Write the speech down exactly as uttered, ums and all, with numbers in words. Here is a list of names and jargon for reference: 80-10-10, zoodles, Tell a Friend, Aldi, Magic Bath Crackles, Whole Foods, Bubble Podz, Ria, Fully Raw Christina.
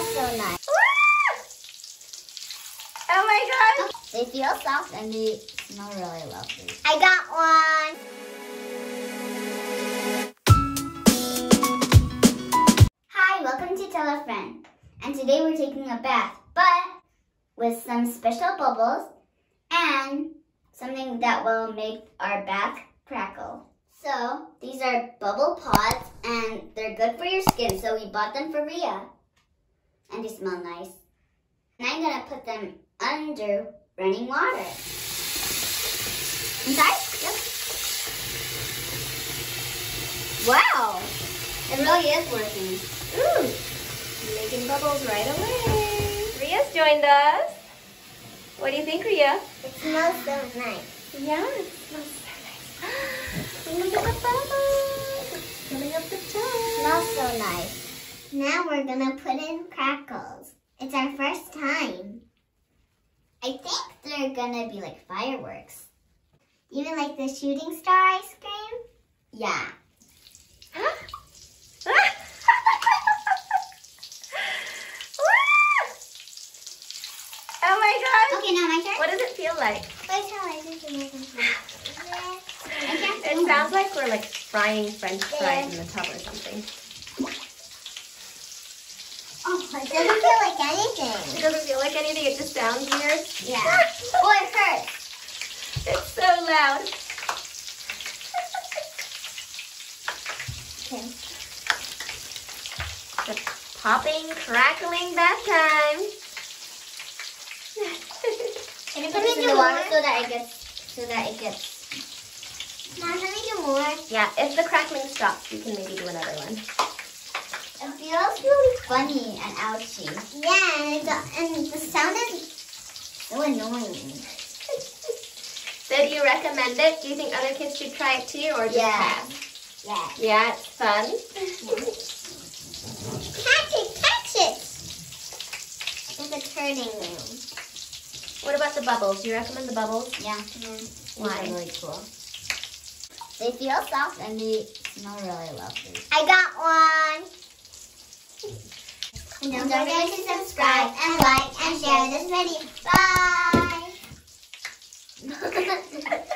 smells so nice. Oh my gosh. They feel soft and they smell really lovely. I got one. Hi, welcome to Tell a Friend. And today we're taking a bath, but with some special bubbles and something that will make our bath crackle. So, these are Bubble Podz, and they're good for your skin, so we bought them for Rhea. And they smell nice. And I'm gonna put them under running water. Inside? Yep. Wow! It really is working. Ooh! Making bubbles right away. Rhea's joined us. What do you think, Rhea? It smells so nice. Yeah, it smells so nice. Look at the bubbles. Filling up the tub. Smells so nice. Now we're gonna put in crackles. It's our first time. I think they're gonna be like fireworks. Even like the shooting star ice cream? Yeah. Huh? Oh my gosh. Okay, now my turn. What does it feel like? Wait till I do It sounds like we're like frying French fries in the tub or something. Oh, it doesn't feel like anything. It doesn't feel like anything. It just sounds weird. Yeah. Oh, it hurts. It's so loud. Okay. The popping, crackling bath time. Can I put it in the water so that it gets so that it gets. Mom, can we do more? Yeah, if the crackling stops, you can maybe do another one. It feels really funny and ouchy. Yeah, and, the, and the sound is so annoying. So do you recommend it? Do you think other kids should try it too, or just yeah. pass? Yeah. Yeah, it's fun. Yeah. Catch it, catch it! It's a turning room. What about the bubbles? Do you recommend the bubbles? Yeah. yeah. Why? They're really cool. They feel soft and they smell really lovely. I got one. Don't forget to subscribe and like and share this video. Bye.